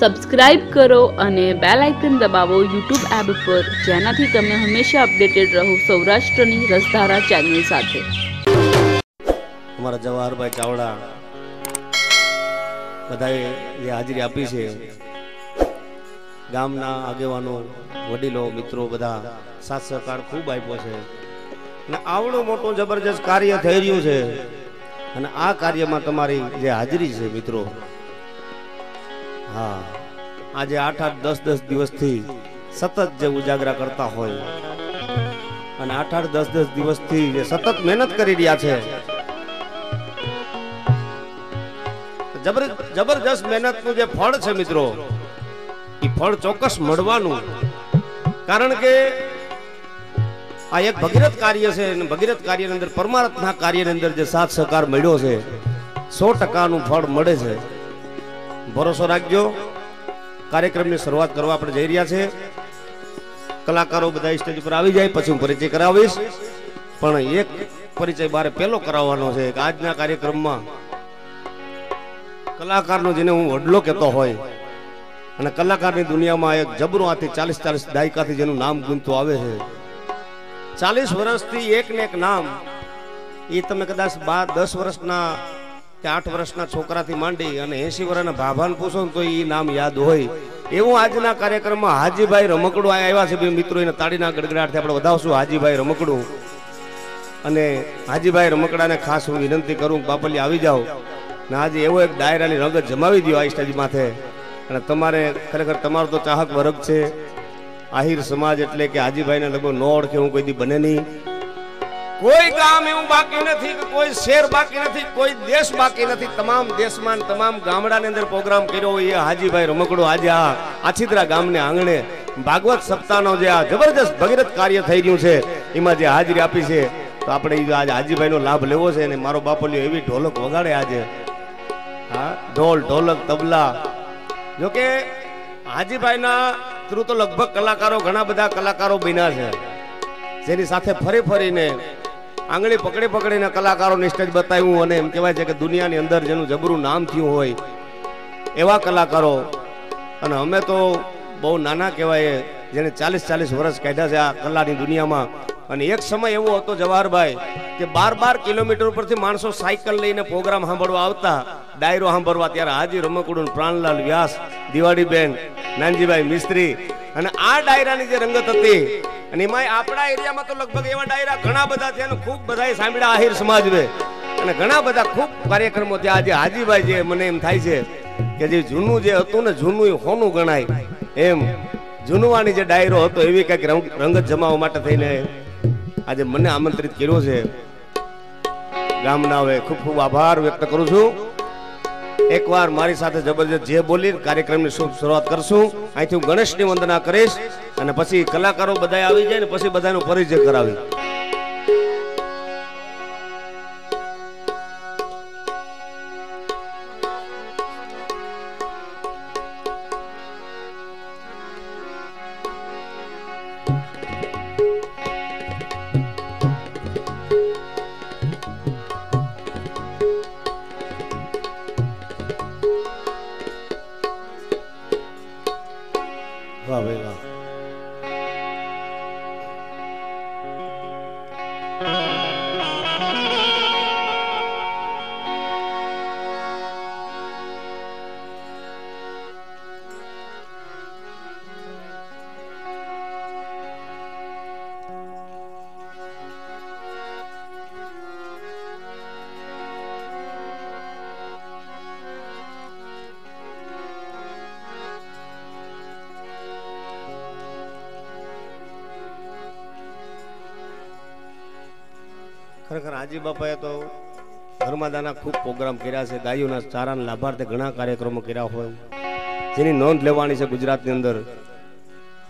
Subscribe करो अने bell icon दबावो यूट्यूब ऐप पर, जेनाथी तमे हमेशा अपडेटेड रहो सौराष्ट्रनी रसधारा चैनल साथे। हमारा जवाहरभाई चावड़ा बधाए ये हाजरी आपी छे। गामना आगेवानो वडीलो मित्रों बधा साथ सहकार खूब आप्यो छे ने आवडो मोटो जबरदस्त कार्य थई रह्यो छे अने आ कार्यमां तमारी जे हाजरी छे मित्रों। हाँ, आज 8-8 10-10 दिवस थी सतत जो उजागरा करता हो, 8-8 10-10 दिवस थी जे सतत मेहनत करी रिया छे, जबरदस्त मेहनत नु जे फल छे मित्रों, ई फल चौकस मळवानुं, कारण के आ एक भगीरथ कार्य छे अने भगीरथ कार्य अंदर परमार्थना कार्य अंदर जे साथ सहकार मळ्यो छे 100% नु फल मळे छे। भरोसा राखजो। कार्यक्रम की शुरुआत करवा आपणे जई रह्या छे। कलाकारों बधा स्टेज पर आवी जाय पछी हूँ परिचय करावीश, पण एक परिचय बारे पहेलो कराववानो छे के आजना कार्यक्रम में कलाकारनो जेने हूँ वडलो कहेतो होय अने कलाकारनी दुनिया में एक जबरो आथी 40-40 दायकाथी जेनु नाम गूंजतुं आवे छे। 40 वर्षथी एक ने एक नाम ए तमे कदाच 10 वर्षना 8 वर्षना छोकरा थी मांडी 80 वर्षना बाबाने पूछो तो ये नाम याद होय। एवं आजना कार्यक्रम में हाजी भाई रमकड़ू आया छे। बे मित्रों ने ताड़ीना गड़गड़ाट थी आपणे वधावशुं हाजी भाई रमकड़ू अने हाजी भाई रमकड़ा ने खास हूँ विनंती करूँ बापली आई जाओ ने आज एवं एक डायरा नी रंगत जमावी दियो आ स्टेज माथे। अने तमारे खरेखर तमारो तो चाहक वर्ग छे आहिर समाज, एटले के हाजी भाई ने लगभग न ओळखे हूँ कोई दी बने नहीं। कोई गाम एवं बाकी नहीं, कोई शहर बाकी नहीं, कोई देश बाकी नहीं, तमाम देश में तमाम गामड़ा ने अंदर प्रोग्राम कर्यो। ये हाजी भाई रमकड़ो आज आ आछिद्रा गामने आंगणे भागवत सप्ताहनो जे आ जबरदस्त भगीरथ कार्य थई रह्युं छे एमां जे हाजरी आपी छे तो आपणे आज हाजी भाईनो लाभ लेवो छे। अने मारो बापोलियो एवी ढोलक वगाड़े आज, हाँ, ढोल ढोलक तबला। जो के हाजी भाईना थ्रू तो लगभग कलाकारों घणा बधा कलाकारों बन्या छे जेनी साथे फरी फरीने आंगली पकड़ी पकड़ी ने कलाकारों ने स्टेज बताव्युं अने एम कहेवाय छे के दुनिया नी अंदर जेनुं जबरू नाम थयुं होय एवा कलाकारों। अने अमे तो बहु नाना कहेवाय जेने 40-40 वर्ष काढ्या छे आ कलानी दुनियामां। अने एक समय एवो हतो जवाहरभाई के 12-12 किलोमीटर परथी माणसो साइकल लईने प्रोग्राम सांभळवा आवता, डायरो सांभळवा। त्यारे हाजी रमकड़ू ने प्राणलाल व्यास, दिवाड़ीबेन, नानजीभाई मिस्त्री अने आ डायरानी जे रंगत हती अने माय आपड़ा एरिया में तो लगभग एवा डायरा घणा बधा छे अने खूब बधाए सांभळ्या आहिर समाजे अने घणा बधा खूब कार्यक्रमो त्या आज हाजीभाई जे मने एम थाय छे के जे जूनू जे हतुं ने जूनू ई होनुं गणाय एम जुनवानी जे डायरो हतो एवी कांक रंगत जमावा माटे थईने आज मने आमंत्रित कर्यो छे। गामनाओए खूब खूब आभार व्यक्त करूं छूं। एकवार मारी साथे जबरदस्त जे बोली कार्यक्रमनी शुरुआत करशुं। अहींथी हूँ गणेशनी वंदना करीश अने पछी कलाकारों बधाए आवी जाय ने पछी बधानो परिचय करावी। खरेखर हाजी बापाए तो धर्मादाना खूब प्रोग्राम कर्या छे, गायोना चाराना लाभार्थे घणा कार्यक्रमो कर्या होय जेनी नोंध लेवानी छे गुजरातनी अंदर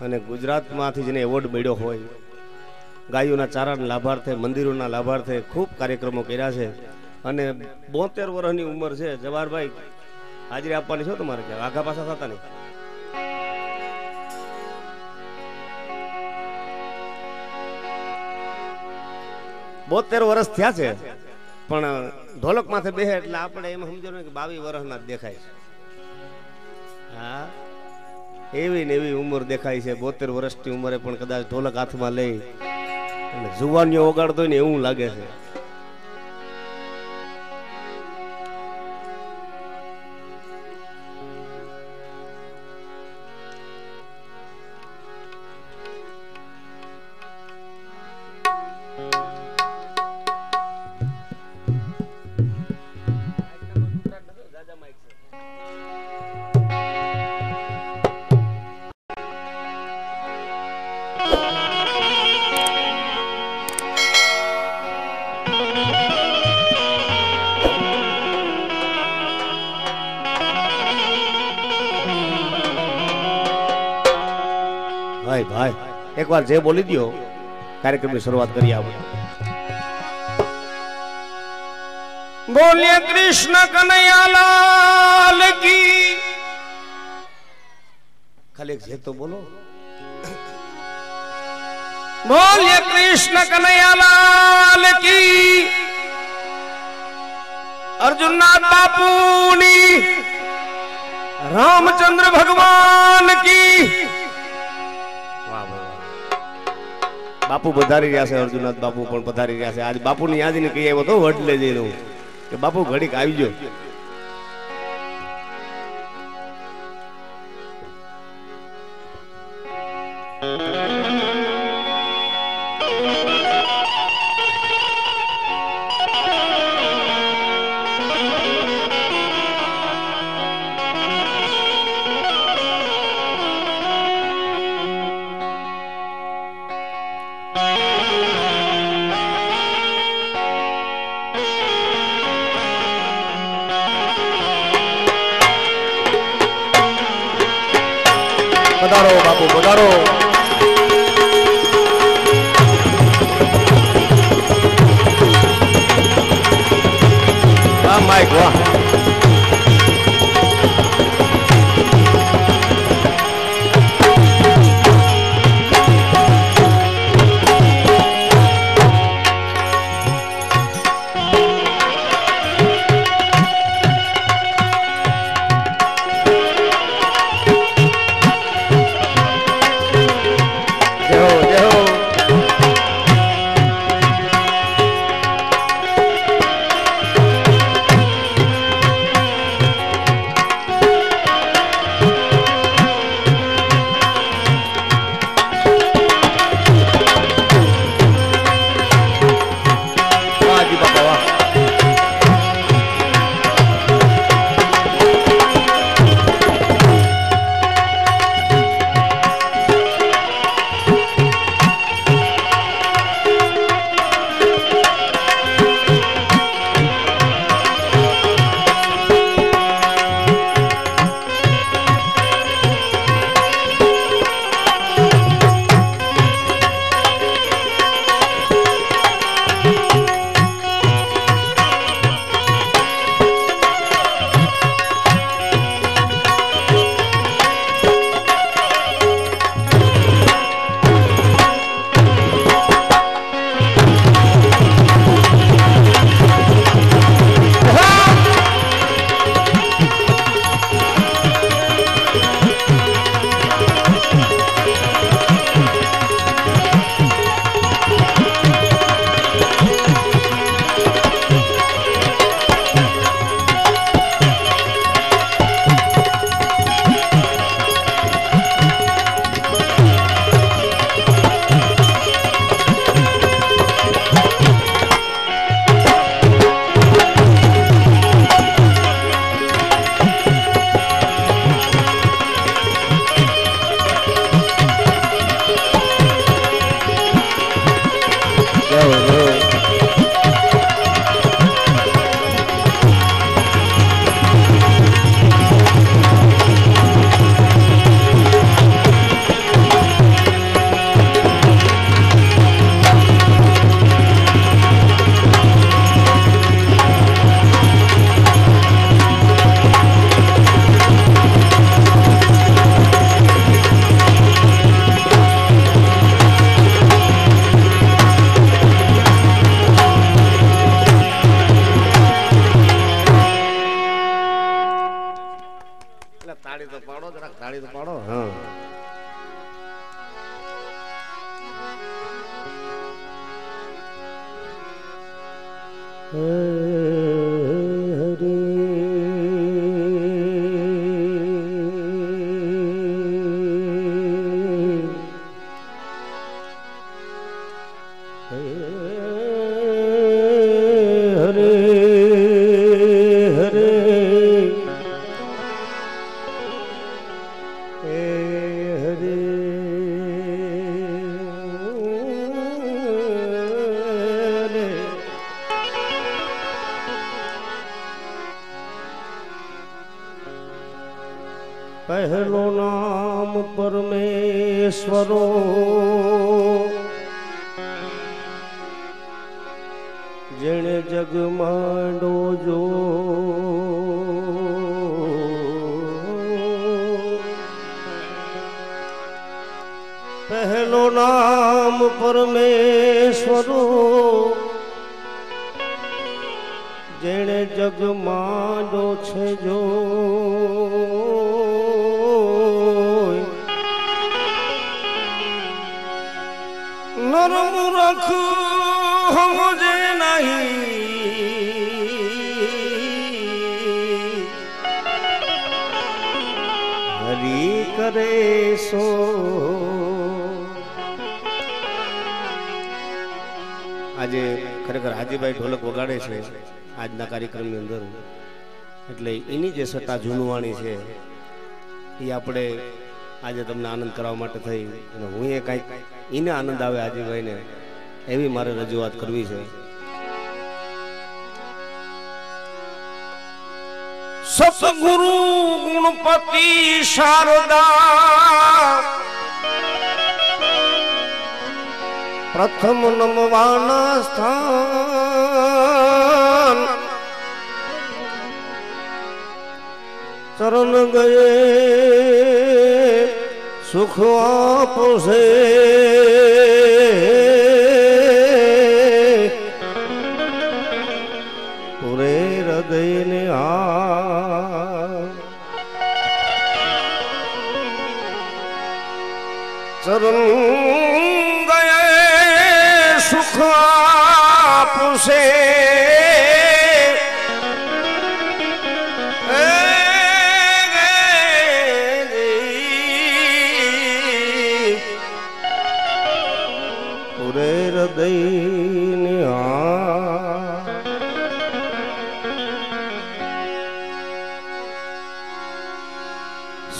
अने गुजरातमांथी जेने एवोर्ड मळ्यो होय। गायोना चाराना लाभार्थे, मंदिरोना लाभार्थे खूब कार्यक्रमो कर्या छे अने 72 वर्षनी उमर छे। जवाहरभाई हाजरी आपवानी छो तमारे के आघा पाछा थता नहीं। बोतेर वर्ष थया छे पण ढोलक माथे बेहे एटले आपणे एम समजो ने के 22 वर्षना देखाय। हाँ एवी ने एवी उम्र देखाई छे 72 वर्षनी उम्रे पण कदाच ढोलक हाथमां लई अने जुवानियो ओगाडतो ने एवुं लागे छे। भाई भाई एक बार जय बोली दियो, कार्यक्रम की शुरुआत करिए। आप बोले कृष्ण कन्हैया लाल की। खाली एक जय तो बोलो। बोले कृष्ण कन्हैया लाल की। अर्जुन बापूनी रामचंद्र भगवान की। बापू पधारी रहा है, अर्जुनाथ बापू पण पधारी रहा है। आज बापू ने याद नहीं कही आव्यो तो वडले जईने के बापू घडीक आवजो। पधारो बापू पधारो। वाह माइक वाह। ताली तो पाड़ो। हाँ पहलो नाम परमेश्वरो जिण जग मांडो जो पहलो नाम परमेश्वरो जिण जग मांडो छे जो नरम रख मुझे नहीं हरी करे सो आजे खरेखर हाजीभाई ढोलक वगाड़े छे आज कार्यक्रम नी अंदर एटले एनी जे सत्ता झूनवाणी छे ई आपणे आज तमने आनंद करावा माटे थई अने हुं ए काई इने आनंद आवे हाजीभाई ने एवी मारे रजूआत करवी छे। सतगुरु गुणपति शारदा प्रथम नमवाना स्थान चरण गए सुख आप से पूरे हृदय ने चरण गए सुख आप से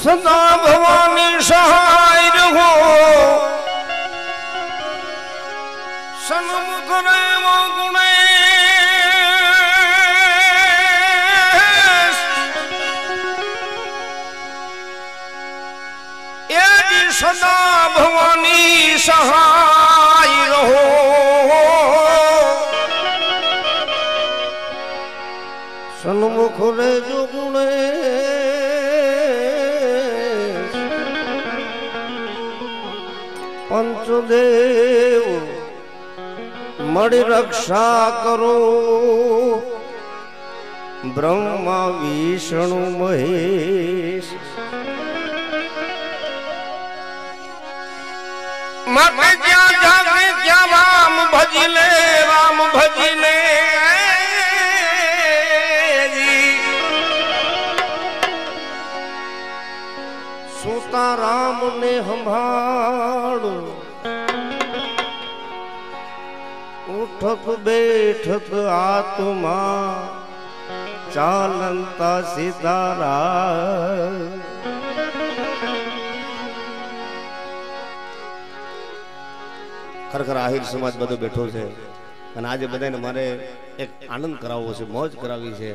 सदा भवानी सहाय रहो सन्मुख रेव गुणेश यदि सदा भवानी सहाय रहो सन्मुख रेव गुणेश पंचदेव मणि रक्षा करो ब्रह्मा विष्णु महेश मत क्या जाने क्या राम भजले राम ने हमारो उठक बैठक आत्मा चालंता सितारा खरखर आहिर समाज बधो बैठो छे अने आज बधाने मारे एक आनंद करावो छे मौज करावी छे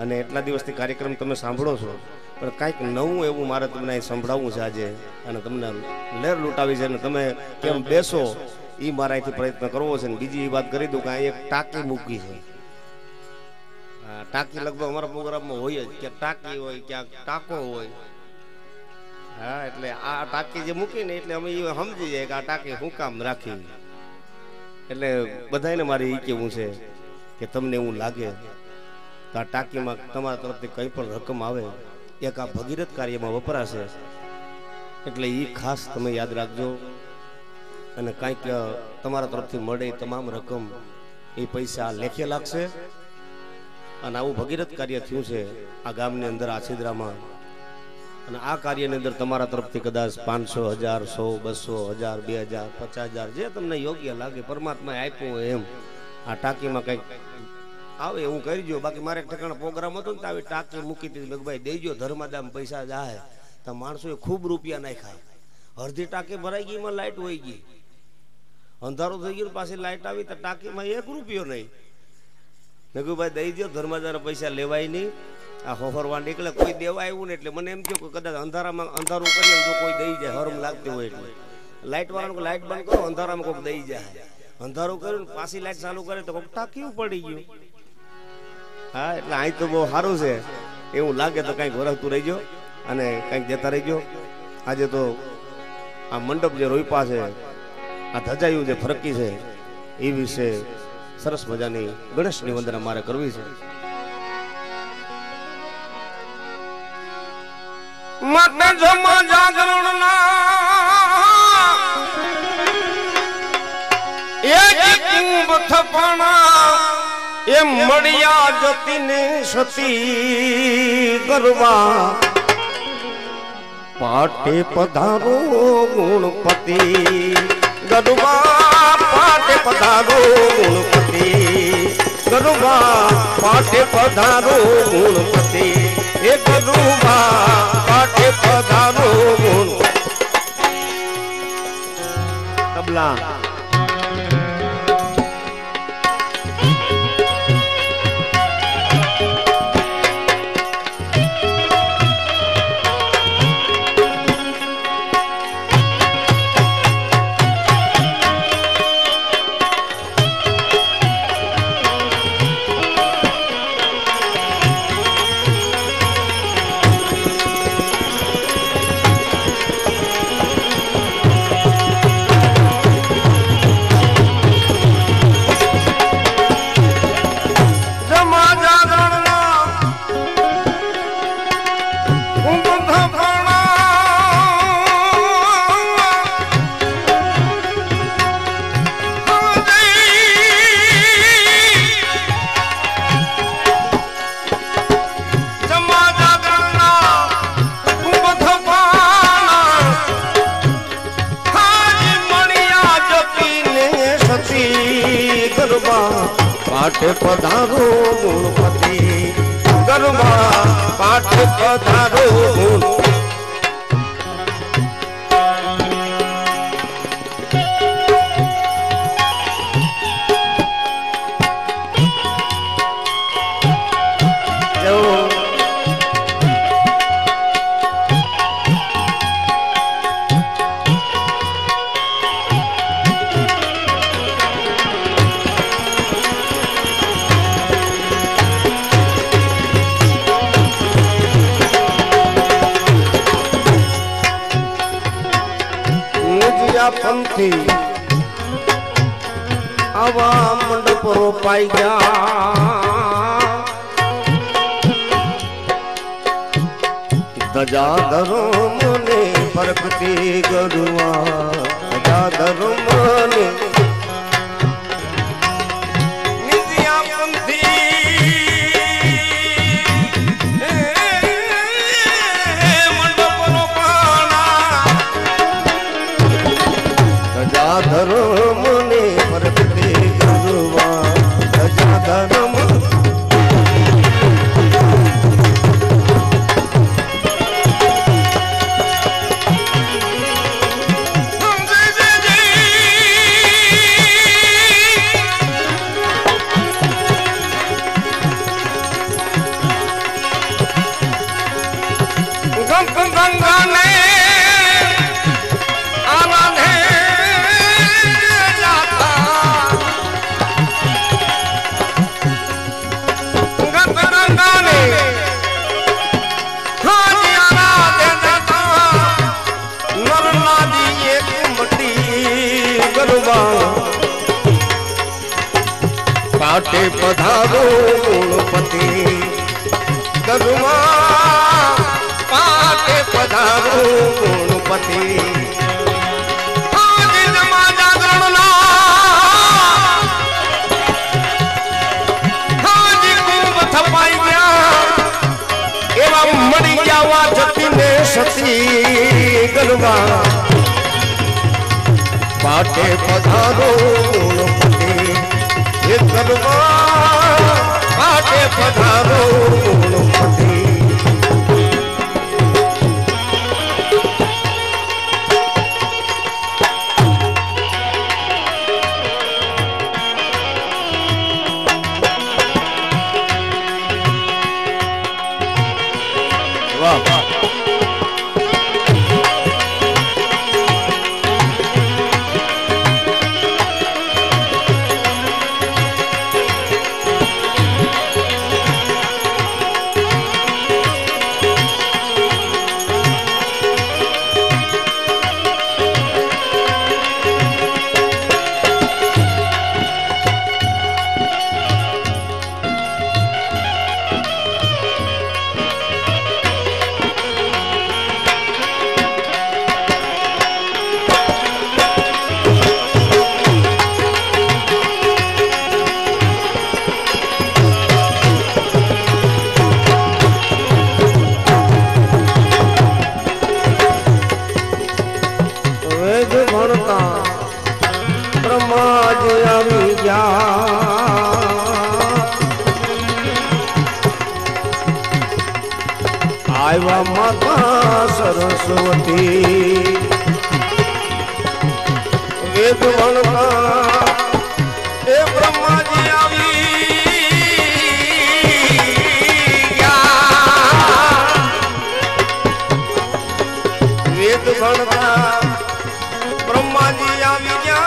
अने एटला दिवसथी कार्यक्रम तमे सांभळो छो पर कांईक नवुं एवुं मारे तमने संभळावुं छे आजे अने तमने लेर लूटावी छे अने तमे केम बेसो ई माराथी प्रयत्न करवो छे। बीजी वात करी दूं के आ एक टाकी मूकी छे टाकी लगभग અમારા પ્રોગ્રામમાં હોય જ કે टाकी હોય કે टाको હોય હા એટલે આ टाकी જે મૂકીને એટલે અમે ઈ સમજી જાય કે આ टाकी હું કામ રાખી એટલે બધાયને મારી ઈ કેવું છે કે તમને એવું લાગે તો આ टाकीમાં તમારા તરફથી કંઈ પણ રકમ આવે एक आ भगीरथ कार्य में वपराशे એટલે એ ખાસ તમે યાદ રાખજો અને કંઈક તમારા તરફથી મળે તમામ રકમ એ પૈસા લેખે લાગશે અને આવું ભગીરથ કાર્ય થયું છે આ ગામની અંદર આ છિદ્રામાં અને આ કાર્યની અંદર તમારા તરફથી કદાચ 500, 100, 200, 1000, 2000, 50,000 જે તમને યોગ્ય લાગે પરમાત્માએ આપ્યું એમ આ ટાંકીમાં કંઈક આવે એવું કરજો. બાકી મારે એક ઠેકાણા પ્રોગ્રામ હતો ને તો આવી ટાંકી મૂકી દીધી ભાઈ દેજો ધર્માદામ પૈસા જાય તો માણસોએ ખૂબ રૂપિયા નાખ્યા અડધી ટાંકી ભરાઈ ગઈ એમાં લાઇટ વહી ગઈ અંધારું થઈ ગયું પાછી લાઇટ આવી તો ટાંકીમાં 1 રૂપિયો નહીં. મેં કહ્યું ભાઈ દઈ દો ધર્માદાર પૈસા લેવાય નહીં. આ હોફરવા નીકળે કોઈ દેવા આવ્યું ને એટલે મને એમ કહ્યું કે કદાચ અંધારામાં અંધારું કરીએ જો કોઈ દઈ જાય હરમ લાગતી હોય એટલે લાઇટવાળાને લાઇટ બંધ કરો અંધારામાં કોઈક દઈ જાય અંધારું કર્યું ને પાછી લાઇટ ચાલુ કરે તો કોઈક ટાંકીયું પડી ગયું. હા એટલે અહીં તો બહુ સારું છે એવું લાગે તો કંઈક વરસતું રહેજો અને કંઈક જતા રહેજો. આજે તો આ મંડપ જે રોઈપા છે આ ધજાયું જે ફરકી છે એ વિશે સરસ મજાની ગણેશની વંદના મારે કરવી છે. એ મળ્યા જતીને સતી કરવા पाटे पधारो गुणपति गरुबा पाटे पधारो गुणपति गरुबा पाटे पधारो गुणपति हे गरुबा पाटे पधारो गुण तबला पधारो गुणपति गरुबा पाटे पधारो गुणपति आवा मंडप रोपाई जा दजा धरो मने परकती गरुआ दजा धरो मने पाटे पधारो गुणपति गरुमा पाटे पधारो गुणपति देवा बाटे पधारो गुणपति, हे दरवा बाटे पधारो गुणपति। आयवा माता सरस्वती वेद भणका ए ब्रह्मा जी आवी या वेद भणका ब्रह्मा जी आवी या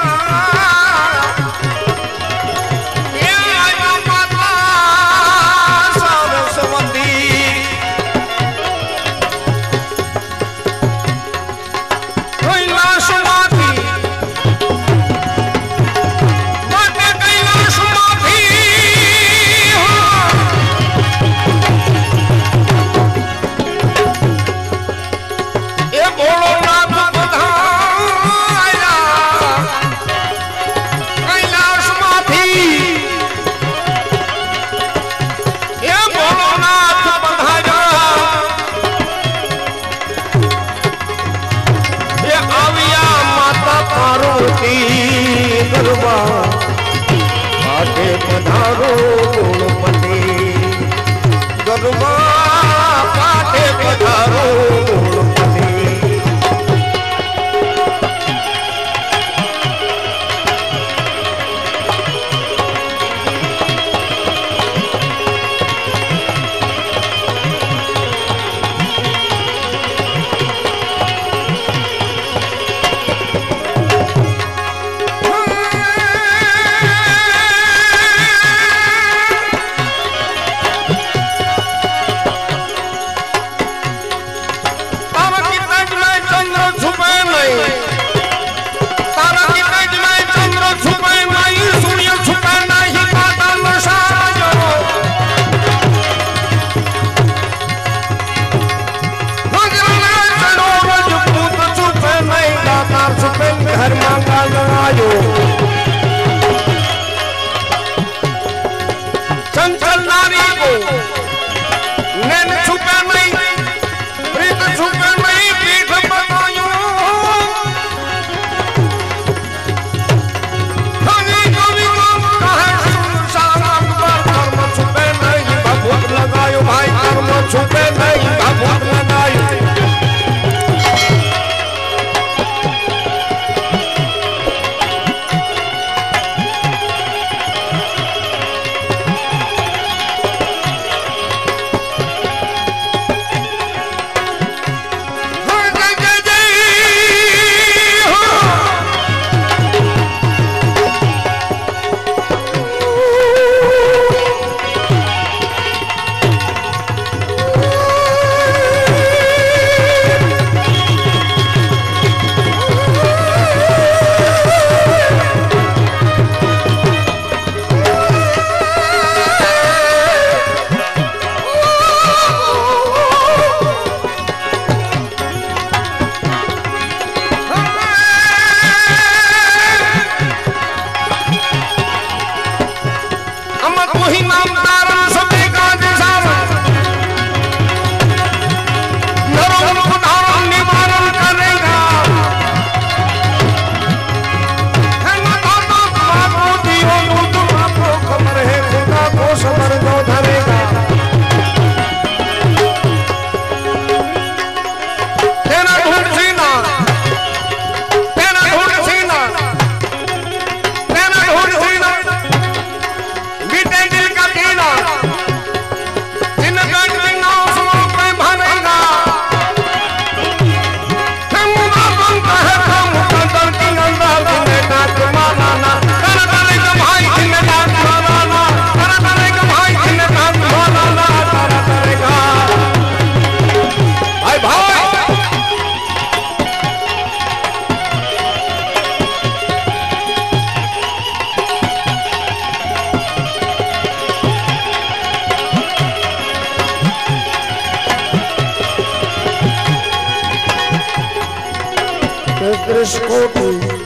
कृष्ण कोटि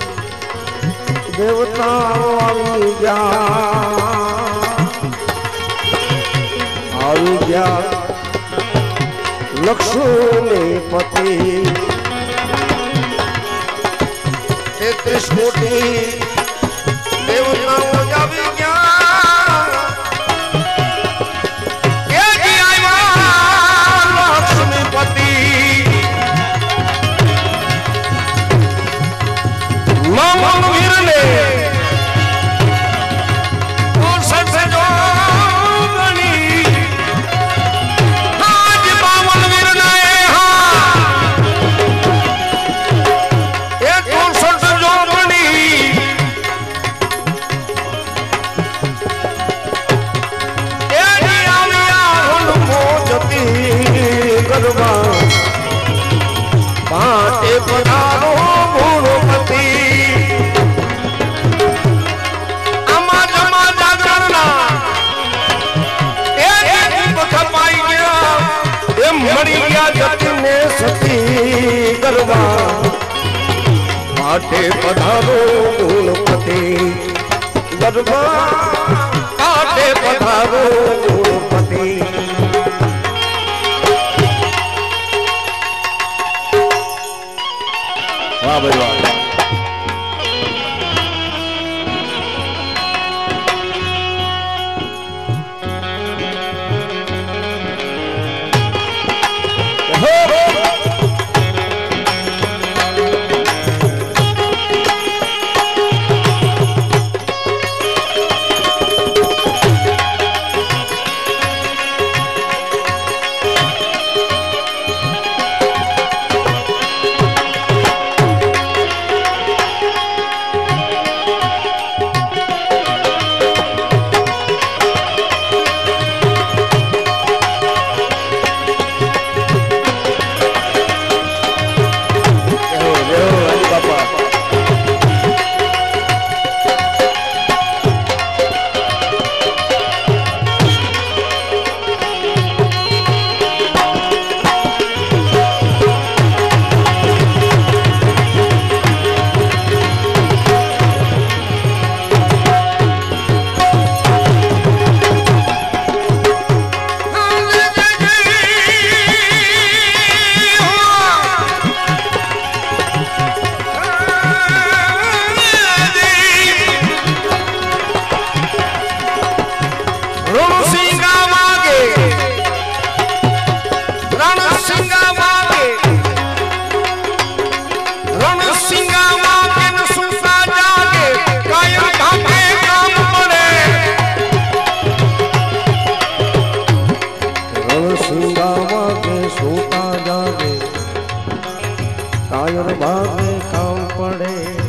देवताओं आज्ञा लक्ष्मी पति कृष्ण कोटि देवताओं आठे पधारो गुणपति दरबार आठे पधारो गुणपति वाह भाई वाह। सोता जागे कायर भागे काम पड़े।